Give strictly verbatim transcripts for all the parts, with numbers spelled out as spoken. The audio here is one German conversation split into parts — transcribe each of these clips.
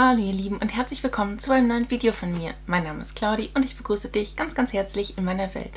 Hallo ihr Lieben und herzlich willkommen zu einem neuen Video von mir. Mein Name ist Claudi und ich begrüße dich ganz ganz herzlich in meiner Welt.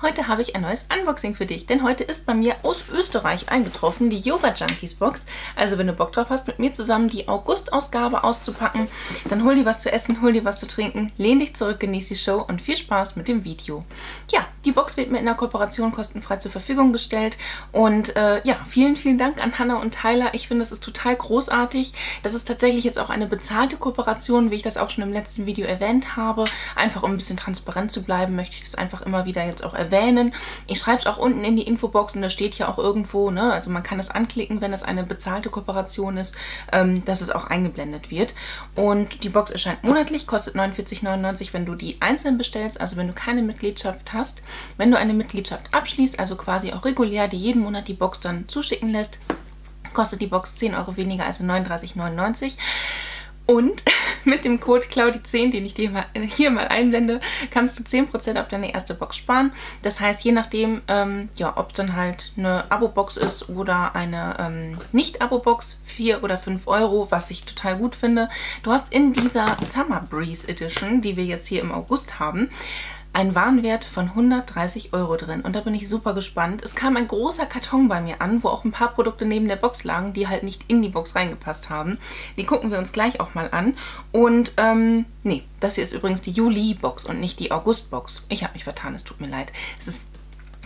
Heute habe ich ein neues Unboxing für dich, denn heute ist bei mir aus Österreich eingetroffen die Yogajunkies Box. Also wenn du Bock drauf hast, mit mir zusammen die August-Ausgabe auszupacken, dann hol dir was zu essen, hol dir was zu trinken, lehn dich zurück, genieß die Show und viel Spaß mit dem Video. Ja, die Box wird mir in der Kooperation kostenfrei zur Verfügung gestellt und äh, ja, vielen vielen Dank an Hanna und Tyler. Ich finde, das ist total großartig. Das ist tatsächlich jetzt auch eine bezahlte Kooperation, wie ich das auch schon im letzten Video erwähnt habe. Einfach um ein bisschen transparent zu bleiben, möchte ich das einfach immer wieder jetzt auch erwähnen. Ich schreibe es auch unten in die Infobox und da steht ja auch irgendwo, ne, also man kann es anklicken, wenn es eine bezahlte Kooperation ist, ähm, dass es auch eingeblendet wird. Und die Box erscheint monatlich, kostet neunundvierzig neunundneunzig, wenn du die einzeln bestellst, also wenn du keine Mitgliedschaft hast. Wenn du eine Mitgliedschaft abschließt, also quasi auch regulär, die jeden Monat die Box dann zuschicken lässt, kostet die Box zehn Euro weniger, also neununddreißig neunundneunzig. Und mit dem Code Claudi zehn, den ich dir mal, hier mal einblende, kannst du zehn Prozent auf deine erste Box sparen. Das heißt, je nachdem, ähm, ja, ob es dann halt eine Abo-Box ist oder eine ähm, Nicht-Abo-Box, vier oder fünf Euro, was ich total gut finde. Du hast in dieser Summer Breeze Edition, die wir jetzt hier im August haben, ein Warenwert von hundertdreißig Euro drin und da bin ich super gespannt. Es kam ein großer Karton bei mir an, wo auch ein paar Produkte neben der Box lagen, die halt nicht in die Box reingepasst haben. Die gucken wir uns gleich auch mal an. Und ähm, nee, das hier ist übrigens die Juli-Box und nicht die August-Box. Ich habe mich vertan, es tut mir leid. Es ist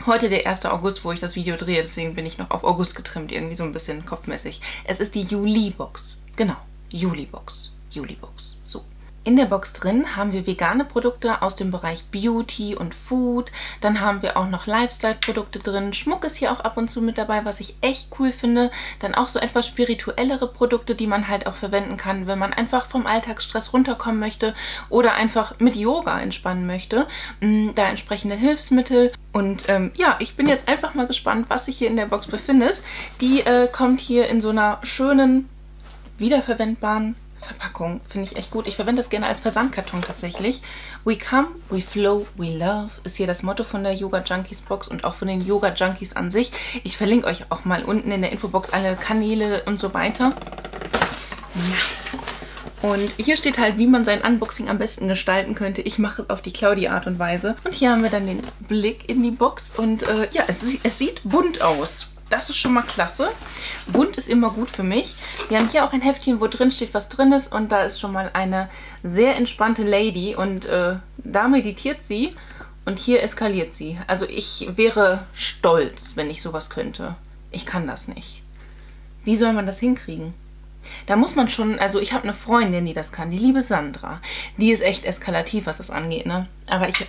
heute der erste August, wo ich das Video drehe, deswegen bin ich noch auf August getrimmt, irgendwie so ein bisschen kopfmäßig. Es ist die Juli-Box, genau, Juli-Box, Juli-Box, so. In der Box drin haben wir vegane Produkte aus dem Bereich Beauty und Food. Dann haben wir auch noch Lifestyle-Produkte drin. Schmuck ist hier auch ab und zu mit dabei, was ich echt cool finde. Dann auch so etwas spirituellere Produkte, die man halt auch verwenden kann, wenn man einfach vom Alltagsstress runterkommen möchte oder einfach mit Yoga entspannen möchte. Da entsprechende Hilfsmittel. Und ähm, ja, ich bin jetzt einfach mal gespannt, was sich hier in der Box befindet. Die äh, kommt hier in so einer schönen, wiederverwendbaren Verpackung, finde ich echt gut. Ich verwende das gerne als Versandkarton tatsächlich. We come, we flow, we love ist hier das Motto von der Yogajunkies Box und auch von den Yogajunkies an sich. Ich verlinke euch auch mal unten in der Infobox alle Kanäle und so weiter. Ja. Und hier steht halt, wie man sein Unboxing am besten gestalten könnte. Ich mache es auf die Claudi-Art und Weise. Und hier haben wir dann den Blick in die Box und äh, ja, es, es sieht bunt aus. Das ist schon mal klasse. Bunt ist immer gut für mich. Wir haben hier auch ein Heftchen, wo drin steht, was drin ist. Und da ist schon mal eine sehr entspannte Lady. Und äh, da meditiert sie und hier eskaliert sie. Also ich wäre stolz, wenn ich sowas könnte. Ich kann das nicht. Wie soll man das hinkriegen? Da muss man schon, also ich habe eine Freundin, die das kann, die liebe Sandra. Die ist echt eskalativ, was das angeht, ne? Aber ich,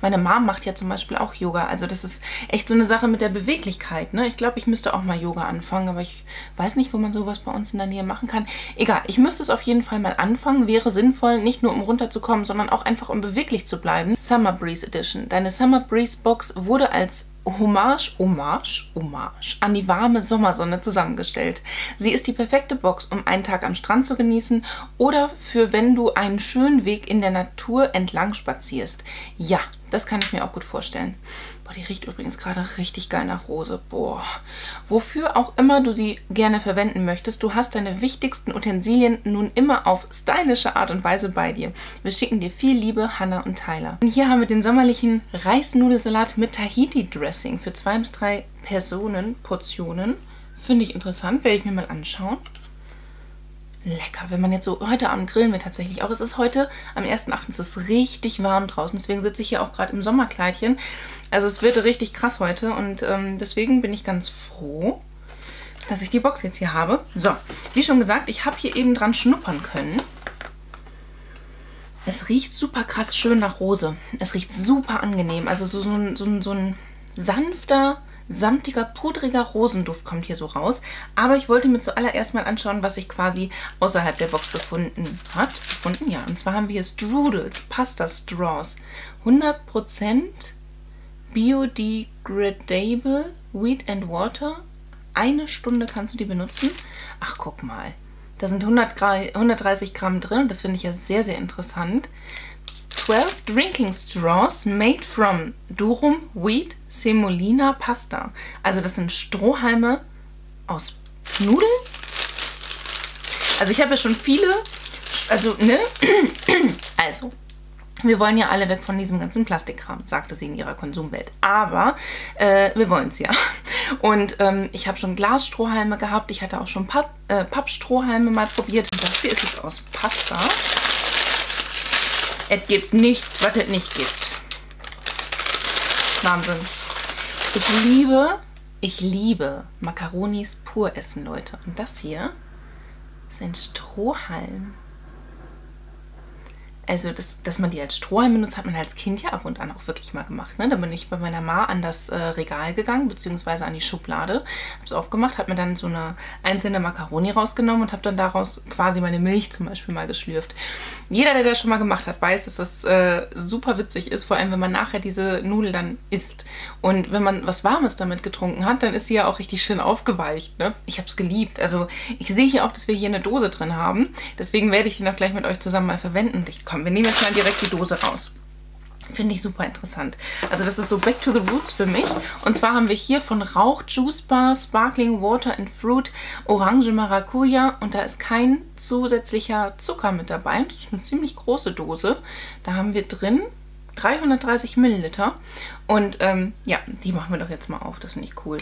meine Mom macht ja zum Beispiel auch Yoga, also das ist echt so eine Sache mit der Beweglichkeit, ne? Ich glaube, ich müsste auch mal Yoga anfangen, aber ich weiß nicht, wo man sowas bei uns in der Nähe machen kann. Egal, ich müsste es auf jeden Fall mal anfangen, wäre sinnvoll, nicht nur um runterzukommen, sondern auch einfach um beweglich zu bleiben. Summer Breeze Edition. Deine Summer Breeze Box wurde als Hommage, Hommage, Hommage an die warme Sommersonne zusammengestellt. Sie ist die perfekte Box, um einen Tag am Strand zu genießen oder für wenn du einen schönen Weg in der Natur entlang spazierst. Ja, das kann ich mir auch gut vorstellen. Boah, die riecht übrigens gerade richtig geil nach Rose. Boah. Wofür auch immer du sie gerne verwenden möchtest, du hast deine wichtigsten Utensilien nun immer auf stylische Art und Weise bei dir. Wir schicken dir viel Liebe, Hanna und Tyler. Und hier haben wir den sommerlichen Reisnudelsalat mit Tahiti-Dressing für zwei bis drei Personen, Portionen. Finde ich interessant, werde ich mir mal anschauen. Lecker, wenn man jetzt so, heute Abend grillen wir tatsächlich auch. Es ist heute, am ersten achten ist es richtig warm draußen, deswegen sitze ich hier auch gerade im Sommerkleidchen. Also es wird richtig krass heute und ähm, deswegen bin ich ganz froh, dass ich die Box jetzt hier habe. So, wie schon gesagt, ich habe hier eben dran schnuppern können. Es riecht super krass schön nach Rose. Es riecht super angenehm, also so, so, ein, so, ein, so ein sanfter, samtiger, pudriger Rosenduft kommt hier so raus. Aber ich wollte mir zuallererst mal anschauen, was sich quasi außerhalb der Box befunden hat. Befunden, ja. Und zwar haben wir hier Stroodles, Pasta Straws. hundert Prozent biodegradable Wheat and Water. Eine Stunde kannst du die benutzen. Ach, guck mal. Da sind hundertdreißig Gramm drin und das finde ich ja sehr, sehr interessant. zwölf Drinking Straws made from Durum, Wheat, Semolina, Pasta. Also das sind Strohhalme aus Nudeln. Also ich habe ja schon viele Also, ne? Also, wir wollen ja alle weg von diesem ganzen Plastikkram, sagte sie in ihrer Konsumwelt. Aber äh, wir wollen es ja. Und ähm, ich habe schon Glasstrohhalme gehabt. Ich hatte auch schon Papp, äh, Pappstrohhalme mal probiert. Und das hier ist jetzt aus Pasta. Es gibt nichts, was es nicht gibt. Wahnsinn. Ich liebe, ich liebe Macaronis pur essen, Leute. Und das hier ist ein Strohhalm. Also, das, dass man die als Strohhalm benutzt, hat man als Kind ja ab und an auch wirklich mal gemacht. Ne? Da bin ich bei meiner Ma an das äh, Regal gegangen, beziehungsweise an die Schublade. Habe es aufgemacht, habe mir dann so eine einzelne Macaroni rausgenommen und habe dann daraus quasi meine Milch zum Beispiel mal geschlürft. Jeder, der das schon mal gemacht hat, weiß, dass das äh, super witzig ist, vor allem, wenn man nachher diese Nudel dann isst. Und wenn man was Warmes damit getrunken hat, dann ist sie ja auch richtig schön aufgeweicht. Ne? Ich habe es geliebt. Also, ich sehe hier auch, dass wir hier eine Dose drin haben. Deswegen werde ich die noch gleich mit euch zusammen mal verwenden. Ich Wir nehmen jetzt mal direkt die Dose raus. Finde ich super interessant. Also das ist so back to the roots für mich. Und zwar haben wir hier von Rauch Juice Bar, Sparkling Water and Fruit, Orange Maracuja. Und da ist kein zusätzlicher Zucker mit dabei. Das ist eine ziemlich große Dose. Da haben wir drin dreihundertdreißig Milliliter. Und ähm, ja, die machen wir doch jetzt mal auf. Das finde ich cool.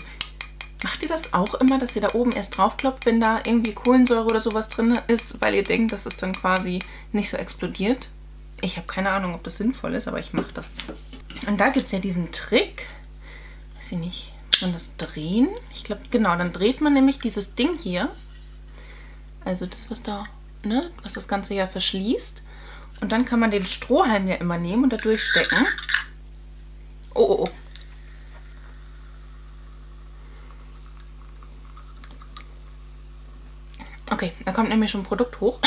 Macht ihr das auch immer, dass ihr da oben erst draufkloppt, wenn da irgendwie Kohlensäure oder sowas drin ist, weil ihr denkt, dass es dann quasi nicht so explodiert? Ich habe keine Ahnung, ob das sinnvoll ist, aber ich mache das. Und da gibt es ja diesen Trick, weiß ich nicht, muss man das drehen? Ich glaube, genau, dann dreht man nämlich dieses Ding hier, also das, was da, ne, was das Ganze ja verschließt. Und dann kann man den Strohhalm ja immer nehmen und da durchstecken. Oh, oh, oh. Okay, da kommt nämlich schon ein Produkt hoch.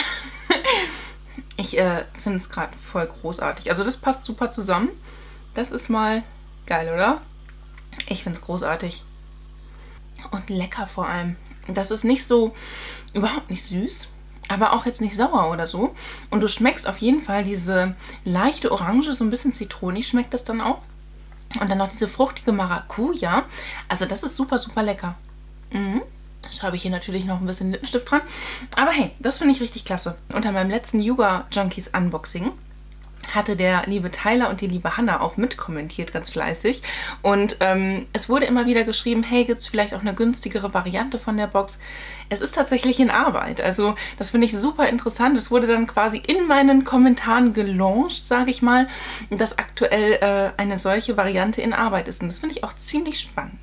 Ich äh, finde es gerade voll großartig. Also das passt super zusammen. Das ist mal geil, oder? Ich finde es großartig. Und lecker vor allem. Das ist nicht so, überhaupt nicht süß, aber auch jetzt nicht sauer oder so. Und du schmeckst auf jeden Fall diese leichte Orange, so ein bisschen zitronig schmeckt das dann auch. Und dann noch diese fruchtige Maracuja. Also das ist super, super lecker. Mhm. Das habe ich hier natürlich noch ein bisschen Lippenstift dran. Aber hey, das finde ich richtig klasse. Unter meinem letzten Yogajunkies Unboxing hatte der liebe Tyler und die liebe Hanna auch mitkommentiert, ganz fleißig. Und ähm, es wurde immer wieder geschrieben, hey, gibt es vielleicht auch eine günstigere Variante von der Box? Es ist tatsächlich in Arbeit. Also das finde ich super interessant. Es wurde dann quasi in meinen Kommentaren gelauncht, sage ich mal, dass aktuell äh, eine solche Variante in Arbeit ist. Und das finde ich auch ziemlich spannend.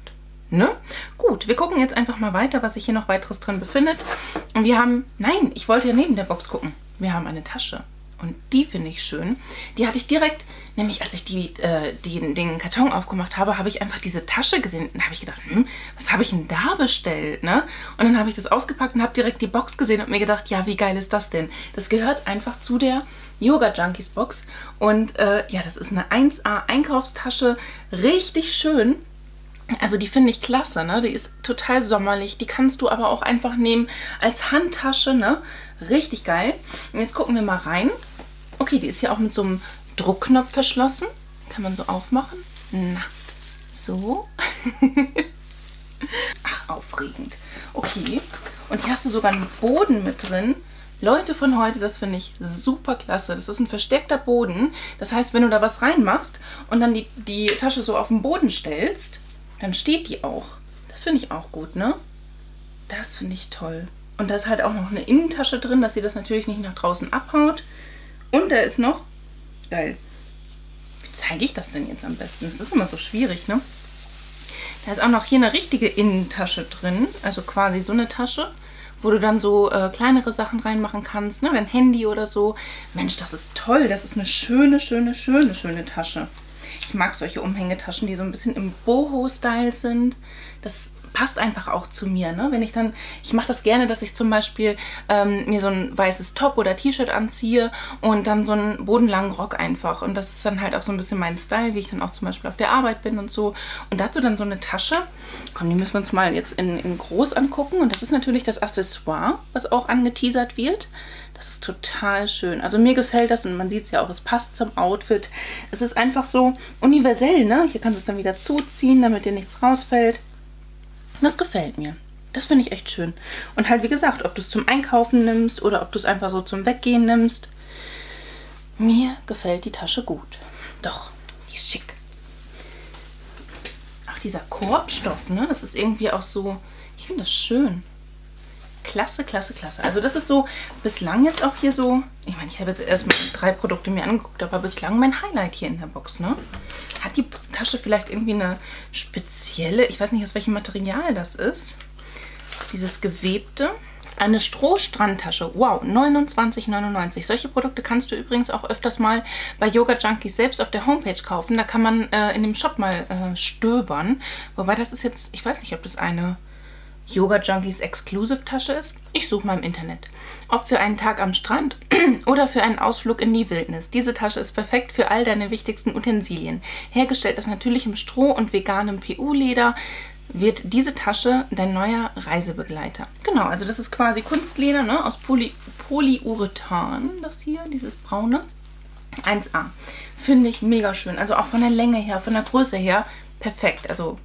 Ne? Gut, wir gucken jetzt einfach mal weiter, was sich hier noch weiteres drin befindet. Und wir haben, nein, ich wollte ja neben der Box gucken. Wir haben eine Tasche und die finde ich schön. Die hatte ich direkt, nämlich als ich die, äh, die, den Karton aufgemacht habe, habe ich einfach diese Tasche gesehen. Dann habe ich gedacht, hm, was habe ich denn da bestellt? Ne? Und dann habe ich das ausgepackt und habe direkt die Box gesehen und mir gedacht, ja, wie geil ist das denn? Das gehört einfach zu der Yogajunkies Box. Und äh, ja, das ist eine eins A Einkaufstasche, richtig schön. Also die finde ich klasse, ne? Die ist total sommerlich. Die kannst du aber auch einfach nehmen als Handtasche, ne? Richtig geil. Und jetzt gucken wir mal rein. Okay, die ist hier auch mit so einem Druckknopf verschlossen. Kann man so aufmachen. Na, so. Ach, aufregend. Okay. Und hier hast du sogar einen Boden mit drin. Leute von heute, das finde ich super klasse. Das ist ein versteckter Boden. Das heißt, wenn du da was reinmachst und dann die, die Tasche so auf den Boden stellst, dann steht die auch. Das finde ich auch gut, ne? Das finde ich toll. Und da ist halt auch noch eine Innentasche drin, dass sie das natürlich nicht nach draußen abhaut. Und da ist noch... Geil. Wie zeige ich das denn jetzt am besten? Das ist immer so schwierig, ne? Da ist auch noch hier eine richtige Innentasche drin. Also quasi so eine Tasche, wo du dann so äh, kleinere Sachen reinmachen kannst, ne? Dein Handy oder so. Mensch, das ist toll. Das ist eine schöne, schöne, schöne, schöne Tasche. Ich mag solche Umhängetaschen, die so ein bisschen im Boho-Style sind. Das passt einfach auch zu mir, ne? Wenn ich dann, ich mache das gerne, dass ich zum Beispiel ähm, mir so ein weißes Top oder T-Shirt anziehe und dann so einen bodenlangen Rock einfach. Und das ist dann halt auch so ein bisschen mein Style, wie ich dann auch zum Beispiel auf der Arbeit bin und so. Und dazu dann so eine Tasche. Komm, die müssen wir uns mal jetzt in, in groß angucken. Und das ist natürlich das Accessoire, was auch angeteasert wird. Das ist total schön. Also mir gefällt das und man sieht es ja auch, es passt zum Outfit. Es ist einfach so universell, ne? Hier kannst du es dann wieder zuziehen, damit dir nichts rausfällt. Das gefällt mir. Das finde ich echt schön. Und halt, wie gesagt, ob du es zum Einkaufen nimmst oder ob du es einfach so zum Weggehen nimmst. Mir gefällt die Tasche gut. Doch, die ist schick. Ach, dieser Korbstoff, ne? Das ist irgendwie auch so... Ich finde das schön. Klasse, klasse, klasse. Also das ist so bislang jetzt auch hier so... Ich meine, ich habe jetzt erst mal drei Produkte mir angeguckt, aber bislang mein Highlight hier in der Box, ne? Hat die Tasche vielleicht irgendwie eine spezielle... Ich weiß nicht, aus welchem Material das ist. Dieses gewebte... Eine Strohstrandtasche. Wow, neunundzwanzig neunundneunzig. Solche Produkte kannst du übrigens auch öfters mal bei Yogajunkies selbst auf der Homepage kaufen. Da kann man äh, in dem Shop mal äh, stöbern. Wobei das ist jetzt, ich weiß nicht, ob das eine Yogajunkies Exclusive Tasche ist. Ich suche mal im Internet. Ob für einen Tag am Strand oder für einen Ausflug in die Wildnis. Diese Tasche ist perfekt für all deine wichtigsten Utensilien. Hergestellt aus natürlichem Stroh und veganem P U-Leder. Wird diese Tasche dein neuer Reisebegleiter. Genau, also das ist quasi Kunstleder, ne, aus Poly Polyurethan, das hier, dieses braune. eins A. Finde ich mega schön. Also auch von der Länge her, von der Größe her, perfekt. Also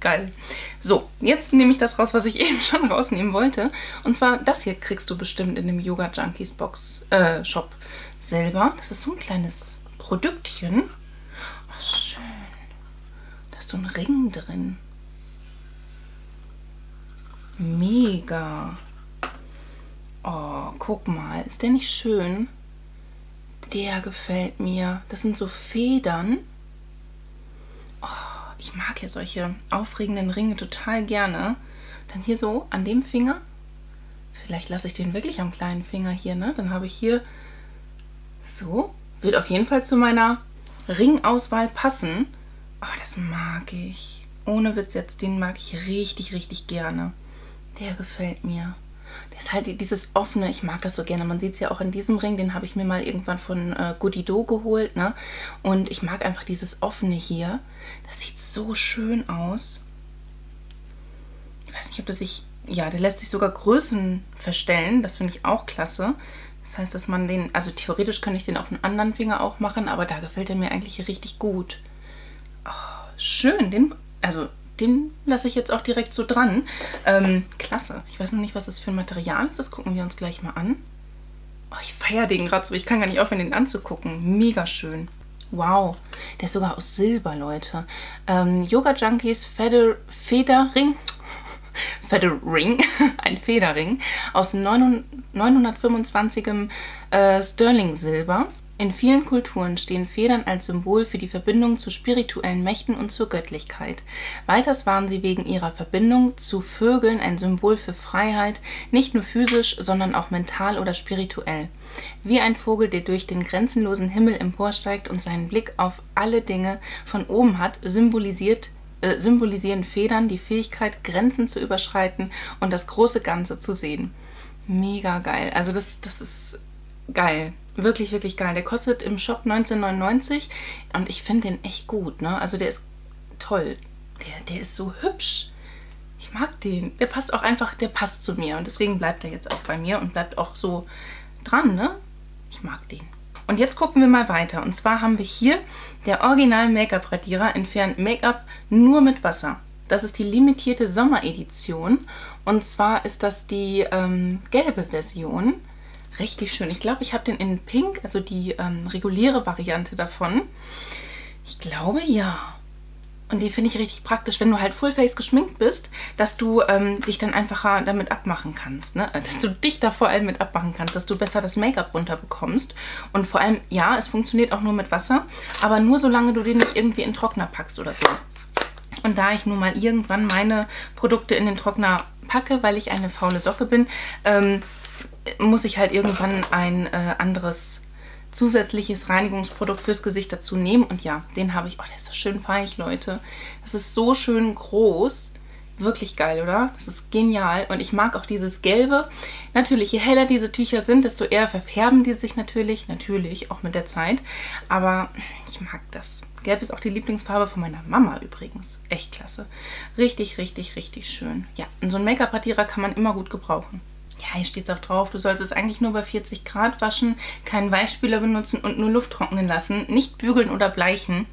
geil. So, jetzt nehme ich das raus, was ich eben schon rausnehmen wollte. Und zwar das hier kriegst du bestimmt in dem Yogajunkies Box äh, Shop selber. Das ist so ein kleines Produktchen. Oh, schön. Da ist so ein Ring drin. Mega. Oh, guck mal. Ist der nicht schön? Der gefällt mir. Das sind so Federn. Oh, ich mag ja solche aufregenden Ringe total gerne. Dann hier so an dem Finger. Vielleicht lasse ich den wirklich am kleinen Finger hier, ne? Dann habe ich hier so. Wird auf jeden Fall zu meiner Ringauswahl passen. Oh, das mag ich. Ohne Witz jetzt, den mag ich richtig, richtig gerne. Der gefällt mir. Der ist halt dieses offene, ich mag das so gerne. Man sieht es ja auch in diesem Ring, den habe ich mir mal irgendwann von äh, Goodido geholt, ne? Und ich mag einfach dieses offene hier. Das sieht so schön aus. Ich weiß nicht, ob das sich... Ja, der lässt sich sogar Größen verstellen. Das finde ich auch klasse. Das heißt, dass man den... Also theoretisch könnte ich den auf einen anderen Finger auch machen, aber da gefällt er mir eigentlich richtig gut. Oh, schön, den... Also... Den lasse ich jetzt auch direkt so dran. Ähm, klasse. Ich weiß noch nicht, was das für ein Material ist. Das gucken wir uns gleich mal an. Oh, ich feiere den gerade so. Ich kann gar nicht aufhören, den anzugucken. Mega schön. Wow. Der ist sogar aus Silber, Leute. Ähm, Yogajunkies Feder Federring. Federring. Ein Federring. Aus neunhundertfünfundzwanzigem äh, Sterling-Silber. In vielen Kulturen stehen Federn als Symbol für die Verbindung zu spirituellen Mächten und zur Göttlichkeit. Weiters waren sie wegen ihrer Verbindung zu Vögeln ein Symbol für Freiheit, nicht nur physisch, sondern auch mental oder spirituell. Wie ein Vogel, der durch den grenzenlosen Himmel emporsteigt und seinen Blick auf alle Dinge von oben hat, symbolisiert äh, symbolisieren Federn die Fähigkeit, Grenzen zu überschreiten und das große Ganze zu sehen. Mega geil. Also das, das ist geil. Wirklich, wirklich geil. Der kostet im Shop neunzehn neunundneunzig und ich finde den echt gut, ne? Also der ist toll. Der, der ist so hübsch. Ich mag den. Der passt auch einfach, der passt zu mir und deswegen bleibt er jetzt auch bei mir und bleibt auch so dran, ne? Ich mag den. Und jetzt gucken wir mal weiter. Und zwar haben wir hier der Original Make-up-Radierer entfernt Make-up nur mit Wasser. Das ist die limitierte Sommeredition und zwar ist das die ähm, gelbe Version. Richtig schön. Ich glaube, ich habe den in Pink, also die ähm, reguläre Variante davon. Ich glaube, ja. Und die finde ich richtig praktisch, wenn du halt Fullface geschminkt bist, dass du ähm, dich dann einfacher damit abmachen kannst, ne? Dass du dich da vor allem mit abmachen kannst, dass du besser das Make-up runterbekommst. Und vor allem, ja, es funktioniert auch nur mit Wasser, aber nur solange du den nicht irgendwie in den Trockner packst oder so. Und da ich nun mal irgendwann meine Produkte in den Trockner packe, weil ich eine faule Socke bin, ähm, muss ich halt irgendwann ein äh, anderes zusätzliches Reinigungsprodukt fürs Gesicht dazu nehmen. Und ja, den habe ich... Oh, der ist so schön weich, Leute. Das ist so schön groß. Wirklich geil, oder? Das ist genial. Und ich mag auch dieses Gelbe. Natürlich, je heller diese Tücher sind, desto eher verfärben die sich natürlich. Natürlich, auch mit der Zeit. Aber ich mag das. Gelb ist auch die Lieblingsfarbe von meiner Mama übrigens. Echt klasse. Richtig, richtig, richtig schön. Ja, und so ein Make-up-Radierer kann man immer gut gebrauchen. Ja, hier steht es auch drauf, du sollst es eigentlich nur bei vierzig Grad waschen, keinen Weichspüler benutzen und nur Luft trocknen lassen, nicht bügeln oder bleichen.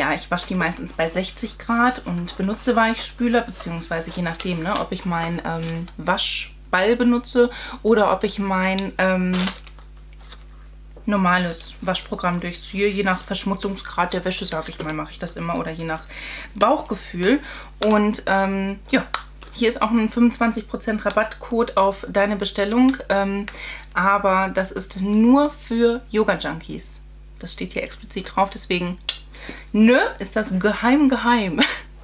Ja, ich wasche die meistens bei sechzig Grad und benutze Weichspüler, beziehungsweise je nachdem, ne, ob ich meinen ähm, Waschball benutze oder ob ich mein ähm, normales Waschprogramm durchziehe. Je nach Verschmutzungsgrad der Wäsche, sage ich mal, mache ich das immer, oder je nach Bauchgefühl. Und ähm, ja, hier ist auch ein fünfundzwanzig Prozent Rabattcode auf deine Bestellung, ähm, aber das ist nur für Yogajunkies. Das steht hier explizit drauf, deswegen, nö, ist das geheim, geheim.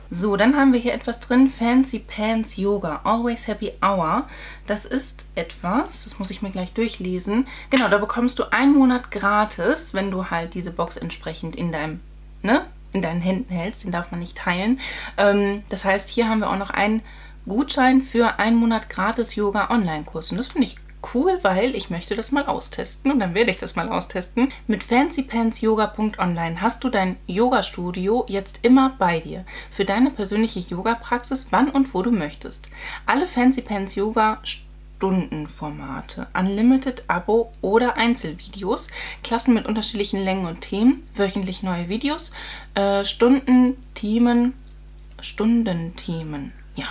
So, dann haben wir hier etwas drin, Fancypantsyoga, Always Happy Hour. Das ist etwas, das muss ich mir gleich durchlesen. Genau, da bekommst du einen Monat gratis, wenn du halt diese Box entsprechend in deinem, ne, in deinen Händen hältst. Den darf man nicht teilen. Ähm, das heißt, hier haben wir auch noch einen Gutschein für einen Monat gratis Yoga Online-Kurs. Und das finde ich cool, weil ich möchte das mal austesten, und dann werde ich das mal austesten. Mit fancypantsyoga punkt online hast du dein Yoga-Studio jetzt immer bei dir, für deine persönliche Yoga-Praxis, wann und wo du möchtest. Alle Fancypants-Yoga-Stundenformate, Unlimited-Abo oder Einzelvideos, Klassen mit unterschiedlichen Längen und Themen, wöchentlich neue Videos, äh, Stundenthemen, Stundenthemen, ja,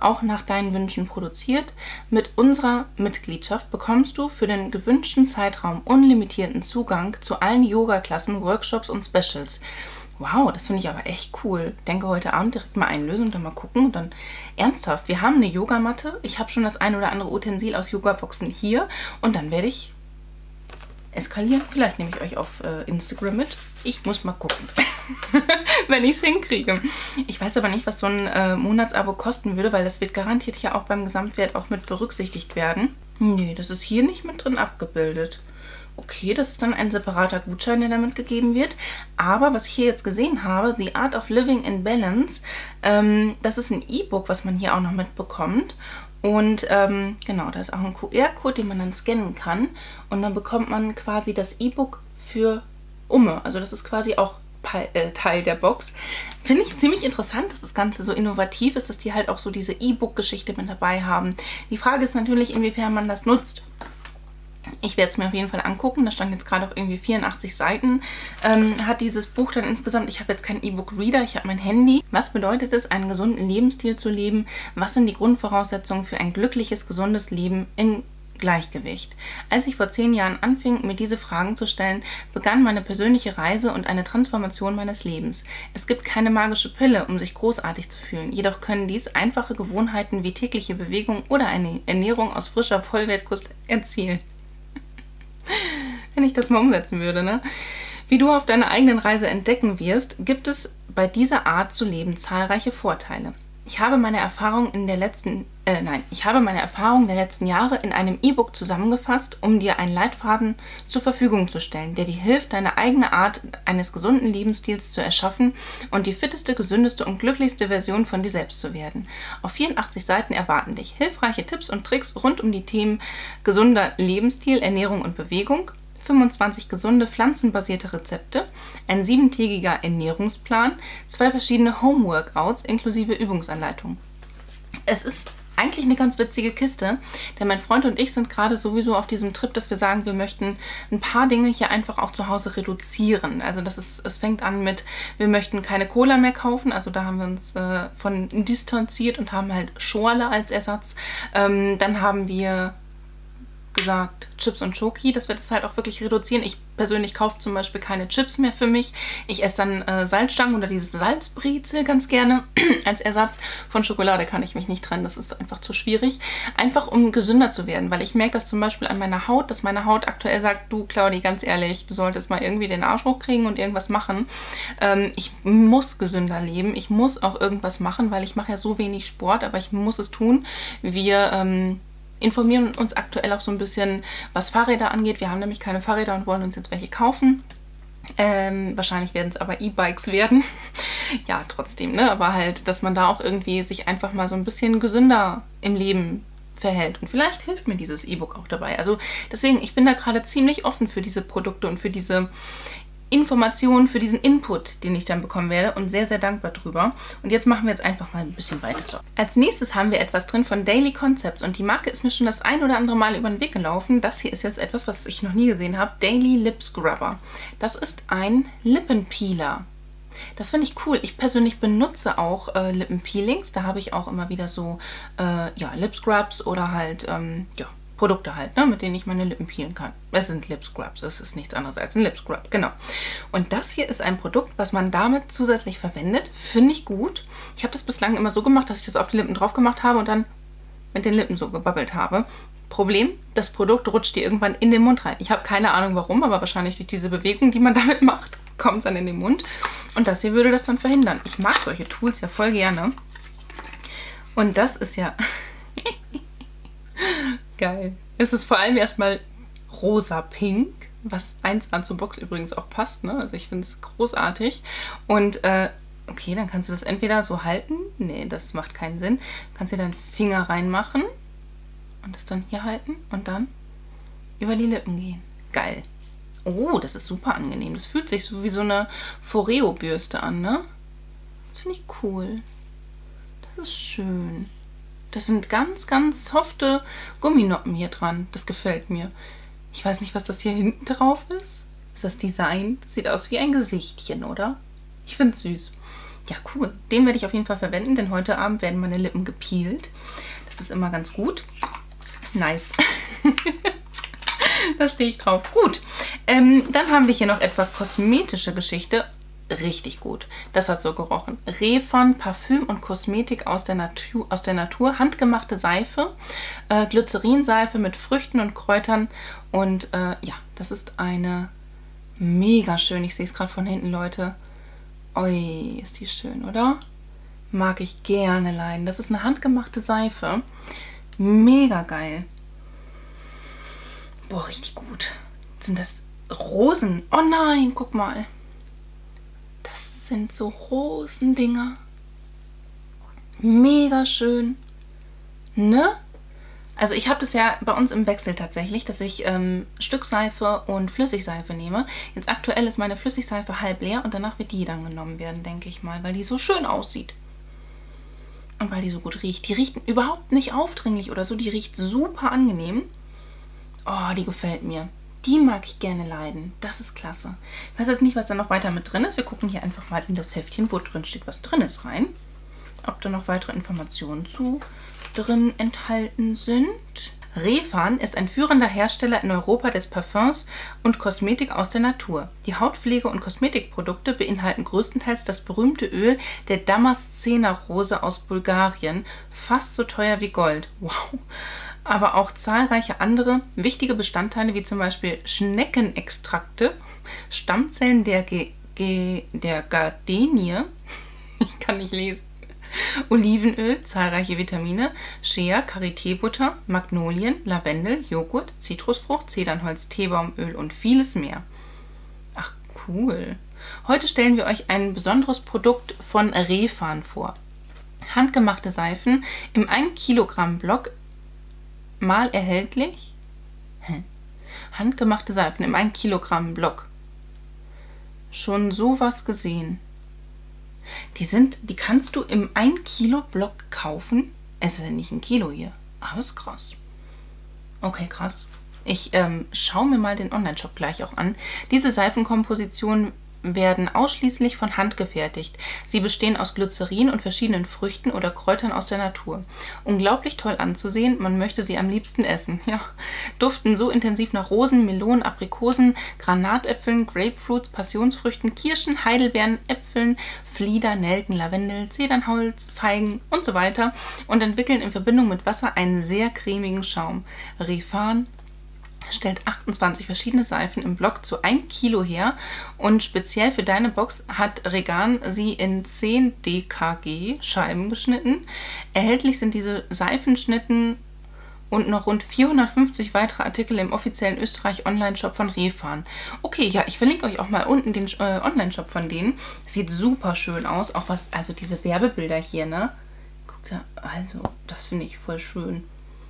auch nach deinen Wünschen produziert. Mit unserer Mitgliedschaft bekommst du für den gewünschten Zeitraum unlimitierten Zugang zu allen Yoga-Klassen, Workshops und Specials. Wow, das finde ich aber echt cool. Ich denke, heute Abend direkt mal einlösen und dann mal gucken. Und dann ernsthaft, wir haben eine Yogamatte. Ich habe schon das ein oder andere Utensil aus Yoga-Boxen hier. Und dann werde ich eskalieren. Vielleicht nehme ich euch auf äh, Instagram mit. Ich muss mal gucken, wenn ich es hinkriege. Ich weiß aber nicht, was so ein äh, Monatsabo kosten würde, weil das wird garantiert hier auch beim Gesamtwert auch mit berücksichtigt werden. Nee, das ist hier nicht mit drin abgebildet. Okay, das ist dann ein separater Gutschein, der damit gegeben wird. Aber was ich hier jetzt gesehen habe, The Art of Living in Balance, ähm, das ist ein E-Book, was man hier auch noch mitbekommt. Und ähm, genau, da ist auch ein Q R-Code, den man dann scannen kann. Und dann bekommt man quasi das E-Book für Umme. Also das ist quasi auch Teil der Box. Finde ich ziemlich interessant, dass das Ganze so innovativ ist, dass die halt auch so diese E-Book-Geschichte mit dabei haben. Die Frage ist natürlich, inwiefern man das nutzt. Ich werde es mir auf jeden Fall angucken. Da stand jetzt gerade auch irgendwie vierundachtzig Seiten. Ähm, hat dieses Buch dann insgesamt, ich habe jetzt keinen E-Book-Reader, ich habe mein Handy. Was bedeutet es, einen gesunden Lebensstil zu leben? Was sind die Grundvoraussetzungen für ein glückliches, gesundes Leben in Gleichgewicht? Als ich vor zehn Jahren anfing, mir diese Fragen zu stellen, begann meine persönliche Reise und eine Transformation meines Lebens. Es gibt keine magische Pille, um sich großartig zu fühlen. Jedoch können dies einfache Gewohnheiten wie tägliche Bewegung oder eine Ernährung aus frischer Vollwertkost erzielen. Wenn ich das mal umsetzen würde, ne? Wie du auf deiner eigenen Reise entdecken wirst, gibt es bei dieser Art zu leben zahlreiche Vorteile. Ich habe meine Erfahrung in der letzten, äh, nein, ich habe meine Erfahrung der letzten Jahre in einem E-Book zusammengefasst, um dir einen Leitfaden zur Verfügung zu stellen, der dir hilft, deine eigene Art eines gesunden Lebensstils zu erschaffen und die fitteste, gesündeste und glücklichste Version von dir selbst zu werden. Auf vierundachtzig Seiten erwarten dich hilfreiche Tipps und Tricks rund um die Themen gesunder Lebensstil, Ernährung und Bewegung, fünfundzwanzig gesunde pflanzenbasierte Rezepte, ein siebentägiger Ernährungsplan, zwei verschiedene Home-Workouts inklusive Übungsanleitung. Es ist eigentlich eine ganz witzige Kiste, denn mein Freund und ich sind gerade sowieso auf diesem Trip, dass wir sagen, wir möchten ein paar Dinge hier einfach auch zu Hause reduzieren. Also das ist, es fängt an mit, wir möchten keine Cola mehr kaufen, also da haben wir uns äh, von distanziert und haben halt Schorle als Ersatz. Ähm, dann haben wir gesagt, Chips und Schoki, dass wir das halt auch wirklich reduzieren. Ich persönlich kaufe zum Beispiel keine Chips mehr für mich. Ich esse dann äh, Salzstangen oder dieses Salzbrezel ganz gerne als Ersatz. Von Schokolade kann ich mich nicht trennen, das ist einfach zu schwierig. Einfach um gesünder zu werden, weil ich merke das zum Beispiel an meiner Haut, dass meine Haut aktuell sagt, du Claudi, ganz ehrlich, du solltest mal irgendwie den Arsch hochkriegen und irgendwas machen. Ähm, ich muss gesünder leben, ich muss auch irgendwas machen, weil ich mache ja so wenig Sport, aber ich muss es tun. Wir ähm, informieren uns aktuell auch so ein bisschen, was Fahrräder angeht. Wir haben nämlich keine Fahrräder und wollen uns jetzt welche kaufen. Ähm, wahrscheinlich werden es aber E-Bikes werden. Ja, trotzdem, ne? Aber halt, dass man da auch irgendwie sich einfach mal so ein bisschen gesünder im Leben verhält. Und vielleicht hilft mir dieses E-Book auch dabei. Also deswegen, ich bin da gerade ziemlich offen für diese Produkte und für diese Informationen, für diesen Input, den ich dann bekommen werde, und sehr, sehr dankbar drüber. Und jetzt machen wir jetzt einfach mal ein bisschen weiter. Als nächstes haben wir etwas drin von Daily Concepts, und die Marke ist mir schon das ein oder andere Mal über den Weg gelaufen. Das hier ist jetzt etwas, was ich noch nie gesehen habe, Daily Lip Scrubber. Das ist ein Lippenpeeler. Das finde ich cool. Ich persönlich benutze auch äh, Lippenpeelings. Da habe ich auch immer wieder so äh, ja, Lip Scrubs oder halt ähm, ja, Produkte halt, ne, mit denen ich meine Lippen peelen kann. Es sind Lip Scrubs, es ist nichts anderes als ein Lip Scrub, genau. Und das hier ist ein Produkt, was man damit zusätzlich verwendet. Finde ich gut. Ich habe das bislang immer so gemacht, dass ich das auf die Lippen drauf gemacht habe und dann mit den Lippen so gebabbelt habe. Problem, das Produkt rutscht dir irgendwann in den Mund rein. Ich habe keine Ahnung warum, aber wahrscheinlich durch diese Bewegung, die man damit macht, kommt es dann in den Mund. Und das hier würde das dann verhindern. Ich mag solche Tools ja voll gerne. Und das ist ja... geil. Es ist vor allem erstmal rosa-pink, was eins eins zur Box übrigens auch passt, ne? Also ich finde es großartig. Und äh, okay, dann kannst du das entweder so halten. Nee, das macht keinen Sinn. Du kannst dir deinen Finger reinmachen und das dann hier halten und dann über die Lippen gehen. Geil. Oh, das ist super angenehm. Das fühlt sich so wie so eine Foreo-Bürste an, ne? Das finde ich cool. Das ist schön. Das sind ganz, ganz softe Gumminoppen hier dran. Das gefällt mir. Ich weiß nicht, was das hier hinten drauf ist. Ist das Design? Sieht aus wie ein Gesichtchen, oder? Ich finde es süß. Ja, cool. Den werde ich auf jeden Fall verwenden, denn heute Abend werden meine Lippen gepeelt. Das ist immer ganz gut. Nice. Da stehe ich drauf. Gut. Ähm, dann haben wir hier noch etwas kosmetische Geschichte. Richtig gut. Das hat so gerochen. Refan, Parfüm und Kosmetik aus der Natur, aus der Natur. handgemachte Seife, äh, Glycerinseife mit Früchten und Kräutern. Und äh, ja, das ist eine mega schön. Ich sehe es gerade von hinten, Leute. Ui, ist die schön, oder? Mag ich gerne leiden. Das ist eine handgemachte Seife. Mega geil. Boah, richtig gut. Sind das Rosen? Oh nein, guck mal. Sind so Rosendinger. Mega schön. Ne? Also ich habe das ja bei uns im Wechsel tatsächlich, dass ich ähm, Stückseife und Flüssigseife nehme. Jetzt aktuell ist meine Flüssigseife halb leer und danach wird die dann genommen werden, denke ich mal, weil die so schön aussieht. Und weil die so gut riecht. Die riecht überhaupt nicht aufdringlich oder so. Die riecht super angenehm. Oh, die gefällt mir. Die mag ich gerne leiden. Das ist klasse. Ich weiß jetzt nicht, was da noch weiter mit drin ist. Wir gucken hier einfach mal in das Heftchen, wo drin steht, was drin ist, rein. Ob da noch weitere Informationen zu drin enthalten sind. Refan ist ein führender Hersteller in Europa des Parfums und Kosmetik aus der Natur. Die Hautpflege- und Kosmetikprodukte beinhalten größtenteils das berühmte Öl der Damaszener Rose aus Bulgarien, fast so teuer wie Gold. Wow! Aber auch zahlreiche andere wichtige Bestandteile, wie zum Beispiel Schneckenextrakte, Stammzellen der, Ge Ge der Gardenie, ich kann nicht lesen, Olivenöl, zahlreiche Vitamine, Shea, Karité-Butter, Magnolien, Lavendel, Joghurt, Zitrusfrucht, Zedernholz, Teebaumöl und vieles mehr. Ach, cool. Heute stellen wir euch ein besonderes Produkt von Refan vor. Handgemachte Seifen im ein Kilogramm Block mal erhältlich. Hä? Handgemachte Seifen im ein Kilogramm Block. Schon sowas gesehen. Die sind, die kannst du im ein Kilo Block kaufen. Es ist ja nicht ein Kilo hier. Aber ist krass. Okay, krass. Ich ähm, schaue mir mal den Online-Shop gleich auch an. Diese Seifenkompositionen werden ausschließlich von Hand gefertigt. Sie bestehen aus Glycerin und verschiedenen Früchten oder Kräutern aus der Natur. Unglaublich toll anzusehen, man möchte sie am liebsten essen. Ja. Duften so intensiv nach Rosen, Melonen, Aprikosen, Granatäpfeln, Grapefruits, Passionsfrüchten, Kirschen, Heidelbeeren, Äpfeln, Flieder, Nelken, Lavendel, Zedernholz, Feigen und so weiter und entwickeln in Verbindung mit Wasser einen sehr cremigen Schaum. Refan stellt achtundzwanzig verschiedene Seifen im Block zu ein Kilo her und speziell für deine Box hat Regan sie in zehn D K G Scheiben geschnitten. Erhältlich sind diese Seifenschnitten und noch rund vierhundertfünfzig weitere Artikel im offiziellen Österreich-Online-Shop von Refan. Okay, ja, ich verlinke euch auch mal unten den äh, Online-Shop von denen. Sieht super schön aus, auch was, also diese Werbebilder hier, ne? Guck da, also, das finde ich voll schön.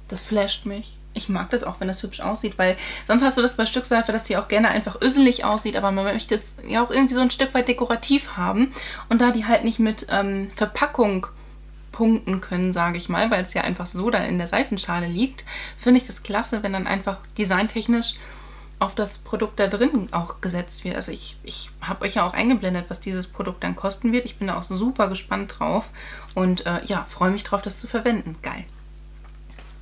Das flasht mich. Ich mag das auch, wenn das hübsch aussieht, weil sonst hast du das bei Stückseife, dass die auch gerne einfach öselig aussieht, aber man möchte es ja auch irgendwie so ein Stück weit dekorativ haben und da die halt nicht mit ähm, Verpackung punkten können, sage ich mal, weil es ja einfach so dann in der Seifenschale liegt, finde ich das klasse, wenn dann einfach designtechnisch auf das Produkt da drin auch gesetzt wird. Also ich, ich habe euch ja auch eingeblendet, was dieses Produkt dann kosten wird. Ich bin da auch super gespannt drauf und äh, ja, freue mich drauf, das zu verwenden. Geil.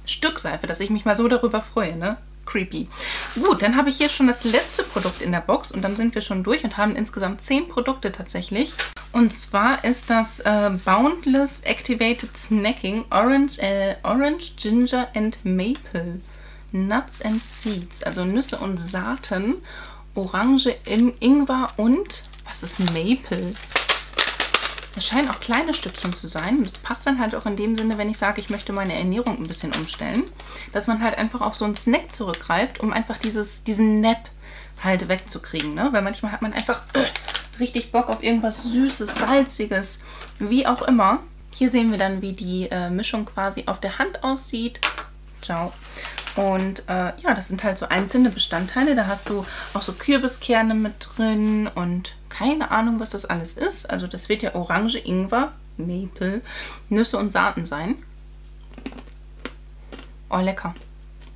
Stück Seife, dass ich mich mal so darüber freue, ne? Creepy. Gut, dann habe ich hier schon das letzte Produkt in der Box und dann sind wir schon durch und haben insgesamt zehn Produkte tatsächlich. Und zwar ist das äh, Boundless Activated Snacking Orange, äh, Orange, Ginger and Maple. Nuts and Seeds, also Nüsse und Saaten, Orange, in Ingwer und, was ist Maple? Es scheinen auch kleine Stückchen zu sein. Das passt dann halt auch in dem Sinne, wenn ich sage, ich möchte meine Ernährung ein bisschen umstellen, dass man halt einfach auf so einen Snack zurückgreift, um einfach dieses, diesen Nap halt wegzukriegen, ne? Weil manchmal hat man einfach äh, richtig Bock auf irgendwas Süßes, Salziges, wie auch immer. Hier sehen wir dann, wie die äh, Mischung quasi auf der Hand aussieht. Ciao. Und äh, ja, das sind halt so einzelne Bestandteile. Da hast du auch so Kürbiskerne mit drin und keine Ahnung, was das alles ist. Also das wird ja Orange, Ingwer, Maple, Nüsse und Saaten sein. Oh, lecker.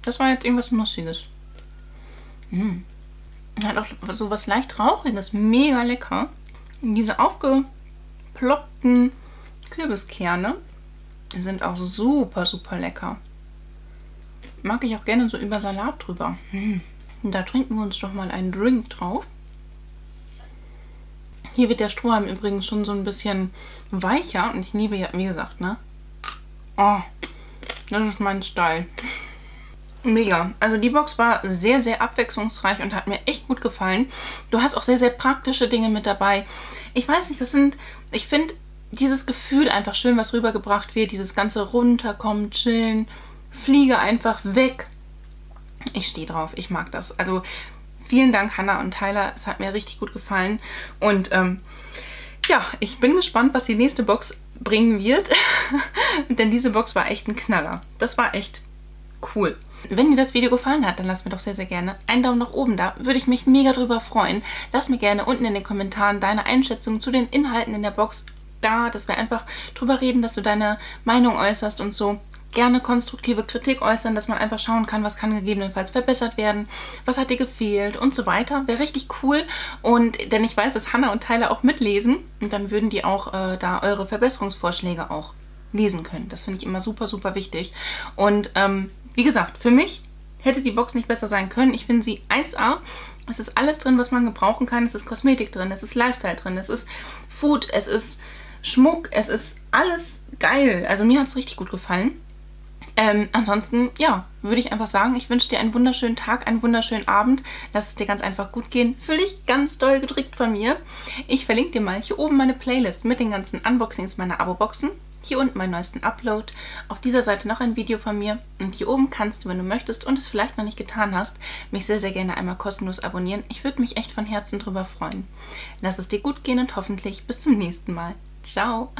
Das war jetzt irgendwas Nussiges. Mm. Hat auch so was leicht Rauchiges. Mega lecker. Und diese aufgeploppten Kürbiskerne sind auch super, super lecker. Mag ich auch gerne so über Salat drüber. Hm. Und da trinken wir uns doch mal einen Drink drauf. Hier wird der Strohhalm übrigens schon so ein bisschen weicher. Und ich liebe ja, wie gesagt, ne? Oh, das ist mein Style. Mega. Also die Box war sehr, sehr abwechslungsreich und hat mir echt gut gefallen. Du hast auch sehr, sehr praktische Dinge mit dabei. Ich weiß nicht, das sind... Ich finde dieses Gefühl einfach schön, was rübergebracht wird. Dieses ganze Runterkommen, Chillen... Fliege einfach weg. Ich stehe drauf, ich mag das. Also vielen Dank, Hanna und Tyler. Es hat mir richtig gut gefallen. Und ähm, ja, ich bin gespannt, was die nächste Box bringen wird. Denn diese Box war echt ein Knaller. Das war echt cool. Wenn dir das Video gefallen hat, dann lass mir doch sehr, sehr gerne einen Daumen nach oben da. Würde ich mich mega drüber freuen. Lass mir gerne unten in den Kommentaren deine Einschätzung zu den Inhalten in der Box da, dass wir einfach drüber reden, dass du deine Meinung äußerst und so. Gerne konstruktive Kritik äußern, dass man einfach schauen kann, was kann gegebenenfalls verbessert werden, was hat dir gefehlt und so weiter. Wäre richtig cool, und denn ich weiß, dass Hanna und Tyler auch mitlesen und dann würden die auch äh, da eure Verbesserungsvorschläge auch lesen können. Das finde ich immer super, super wichtig. Und ähm, wie gesagt, für mich hätte die Box nicht besser sein können. Ich finde sie eins A. Es ist alles drin, was man gebrauchen kann. Es ist Kosmetik drin, es ist Lifestyle drin, es ist Food, es ist Schmuck, es ist alles geil. Also mir hat es richtig gut gefallen. Ähm, ansonsten, ja, würde ich einfach sagen, ich wünsche dir einen wunderschönen Tag, einen wunderschönen Abend. Lass es dir ganz einfach gut gehen. Fühl dich ganz doll gedrückt von mir. Ich verlinke dir mal hier oben meine Playlist mit den ganzen Unboxings meiner Abo-Boxen. Hier unten meinen neuesten Upload. Auf dieser Seite noch ein Video von mir. Und hier oben kannst du, wenn du möchtest und es vielleicht noch nicht getan hast, mich sehr, sehr gerne einmal kostenlos abonnieren. Ich würde mich echt von Herzen drüber freuen. Lass es dir gut gehen und hoffentlich bis zum nächsten Mal. Ciao!